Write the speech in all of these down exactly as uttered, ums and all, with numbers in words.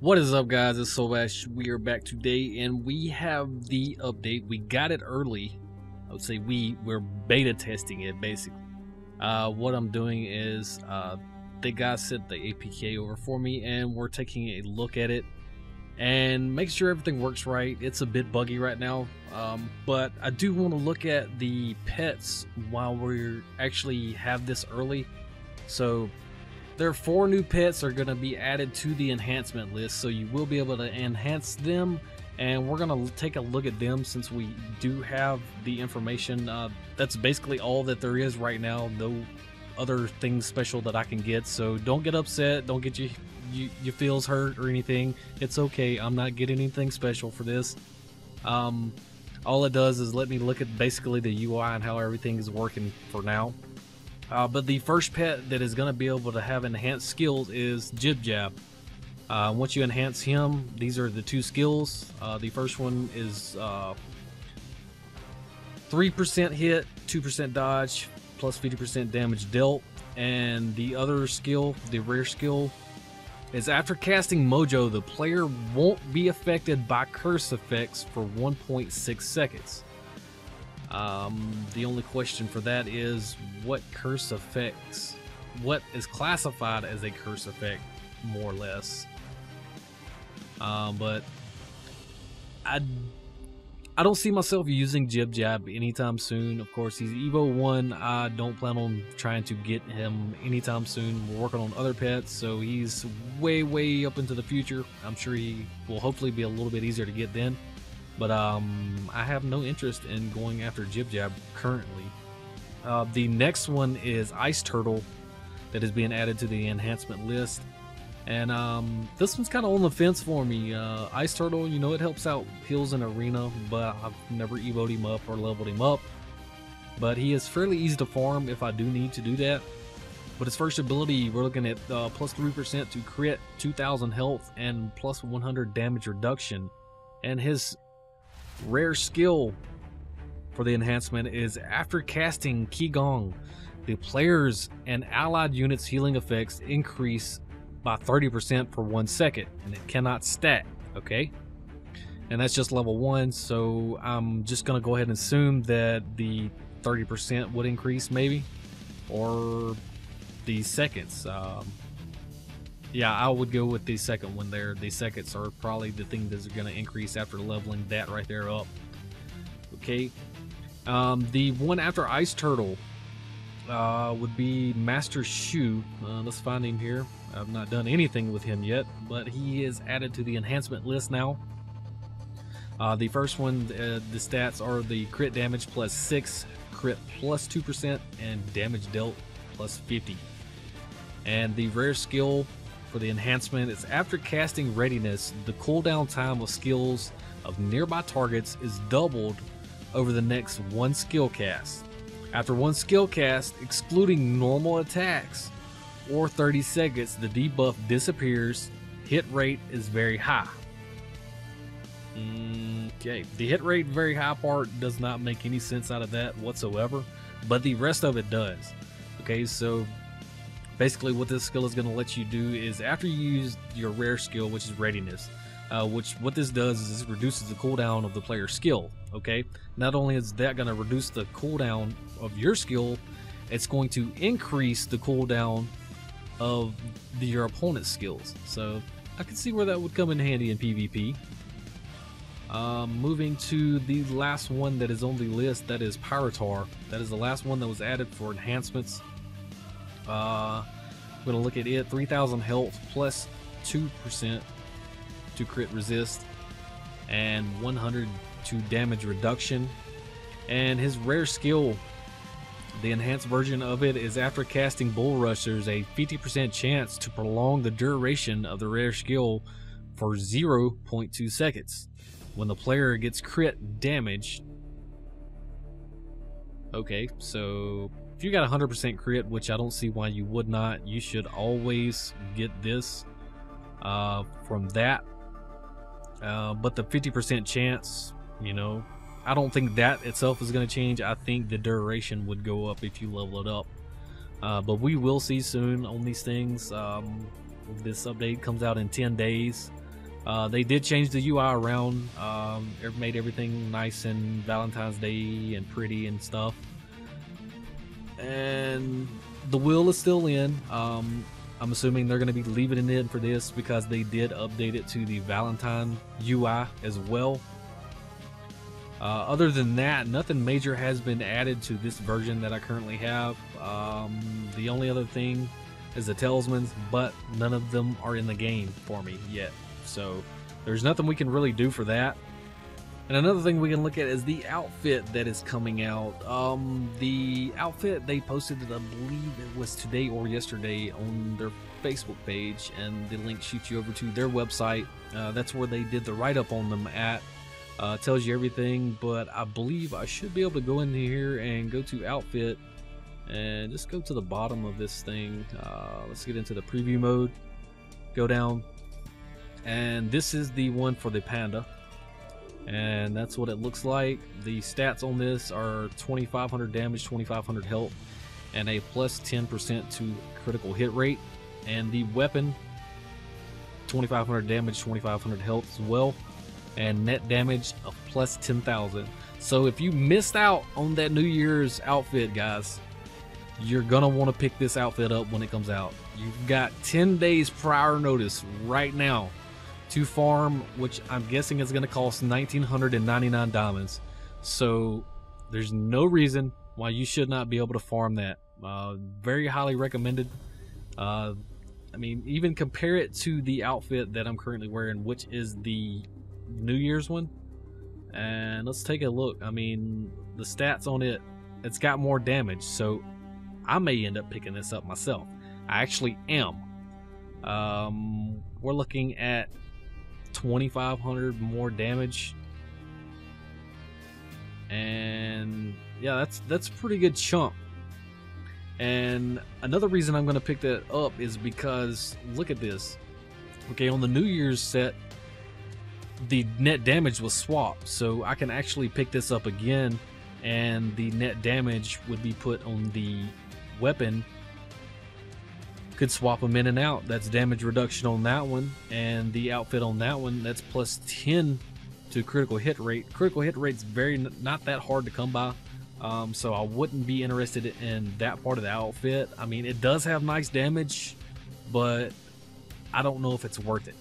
What is up, guys? It's Solbash. We are back today and we have the update. We got it early. I would say we we're beta testing it basically. Uh, what I'm doing is uh, the guy sent the A P K over for me and we're taking a look at it and make sure everything works right. It's a bit buggy right now, um, but I do want to look at the pets while we actually have this early. So there are four new pets are going to be added to the enhancement list, so you will be able to enhance them, and we're going to take a look at them since we do have the information. Uh, that's basically all that there is right now. No other things special that I can get, so don't get upset. Don't get you, you, your feels hurt or anything. It's okay. I'm not getting anything special for this. Um, all it does is let me look at basically the U I and how everything is working for now. Uh, but the first pet that is going to be able to have enhanced skills is Jib-Jab. Uh, once you enhance him, these are the two skills. Uh, the first one is uh, three percent hit, two percent dodge, plus fifty percent damage dealt. And the other skill, the rare skill, is after casting Mojo, the player won't be affected by curse effects for one point six seconds. Um, the only question for that is what curse effects, what is classified as a curse effect, more or less. Um, but I, I don't see myself using Jib-Jab anytime soon. Of course, he's Evo one. I don't plan on trying to get him anytime soon. We're working on other pets, so he's way, way up into the future. I'm sure he will hopefully be a little bit easier to get then. But um, I have no interest in going after Jib-Jab currently. Uh, the next one is Ice Turtle that is being added to the enhancement list. And um, this one's kind of on the fence for me. Uh, Ice Turtle, you know, it helps out heals in arena, but I've never evoed him up or leveled him up. But he is fairly easy to farm if I do need to do that. But his first ability, we're looking at uh, plus three percent to crit, two thousand health, and plus one hundred damage reduction. And his rare skill for the enhancement is after casting Qigong, the player's and allied units' healing effects increase by thirty percent for one second, and it cannot stack. Okay, and that's just level one, so I'm just gonna go ahead and assume that the thirty percent would increase, maybe, or the seconds. Um, yeah, I would go with the second one there. The seconds are probably the thing that's going to increase after leveling that right there up. Okay, um, the one after Ice Turtle uh, would be Master Shu. Uh, let's find him here. I've not done anything with him yet, but he is added to the enhancement list now. Uh, the first one, uh, the stats are the crit damage plus six, crit plus two percent, and damage dealt plus fifty. And the rare skill for the enhancement is after casting Readiness, the cooldown time of skills of nearby targets is doubled over the next one skill cast. After one skill cast, excluding normal attacks or thirty seconds, the debuff disappears. Hit rate is very high. Okay, the hit rate very high part does not make any sense out of that whatsoever, but the rest of it does. Okay, so basically what this skill is going to let you do is after you use your rare skill, which is Readiness, uh, which what this does is this reduces the cooldown of the player's skill. Okay, not only is that going to reduce the cooldown of your skill, it's going to increase the cooldown of the, your opponent's skills. So I can see where that would come in handy in PvP. Um, moving to the last one that is on the list, that is Piratar. That is the last one that was added for enhancements. Uh, I'm gonna look at it. three thousand health plus two percent to crit resist and one hundred to damage reduction. And his rare skill, the enhanced version of it, is after casting Bull Rush, there's a fifty percent chance to prolong the duration of the rare skill for zero point two seconds when the player gets crit damage. Okay, so if you got one hundred percent crit, which I don't see why you would not, you should always get this uh, from that. Uh, but the fifty percent chance, you know, I don't think that itself is going to change. I think the duration would go up if you level it up. Uh, but we will see soon on these things. Um, this update comes out in ten days. Uh, they did change the U I around. Um, it made everything nice and Valentine's Day and pretty and stuff. And the wheel is still in. Um, I'm assuming they're going to be leaving it in for this because they did update it to the Valentine U I as well. Uh, other than that, nothing major has been added to this version that I currently have. Um, the only other thing is the talismans, but none of them are in the game for me yet. So there's nothing we can really do for that. And another thing we can look at is the outfit that is coming out. Um, the outfit they posted, I believe it was today or yesterday, on their Facebook page, and the link shoots you over to their website. Uh, that's where they did the write-up on them at. Uh, tells you everything, but I believe I should be able to go in here and go to outfit and just go to the bottom of this thing. Uh, let's get into the preview mode, go down, and this is the one for the panda, and that's what it looks like. The stats on this are twenty-five hundred damage, twenty-five hundred health, and a plus ten percent to critical hit rate. And the weapon, twenty-five hundred damage, twenty-five hundred health as well, and net damage of plus ten thousand. So if you missed out on that New Year's outfit, guys, you're gonna want to pick this outfit up when it comes out. You've got ten days prior notice right now to farm, which I'm guessing is gonna cost one thousand nine hundred ninety-nine diamonds. So there's no reason why you should not be able to farm that. Uh, very highly recommended. Uh, I mean, even compare it to the outfit that I'm currently wearing, which is the New Year's one, and let's take a look. I mean, the stats on it, it's got more damage, so I may end up picking this up myself. I actually am. Um, we're looking at twenty-five hundred more damage, and yeah, that's that's a pretty good chunk. And another reason I'm gonna pick that up is because look at this. Okay, on the New Year's set, the net damage was swapped, so I can actually pick this up again, and the net damage would be put on the weapon. Could swap them in and out. That's damage reduction on that one, and the outfit on that one, that's plus ten to critical hit rate. Critical hit rate's very not that hard to come by, um, so I wouldn't be interested in that part of the outfit. I mean, it does have nice damage, but I don't know if it's worth it.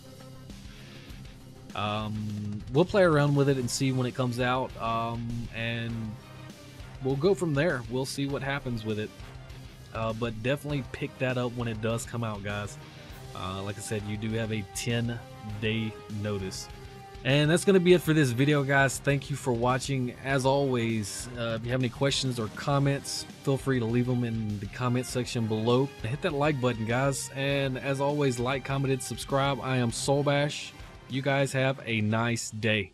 Um, we'll play around with it and see when it comes out, um, and we'll go from there. We'll see what happens with it, uh, but definitely pick that up when it does come out, guys. Uh, like I said, you do have a ten day notice. And that's going to be it for this video, guys. Thank you for watching. As always, uh, if you have any questions or comments, feel free to leave them in the comment section below. Hit that like button, guys, and as always, like, comment, and subscribe. I am Solbash. You guys have a nice day.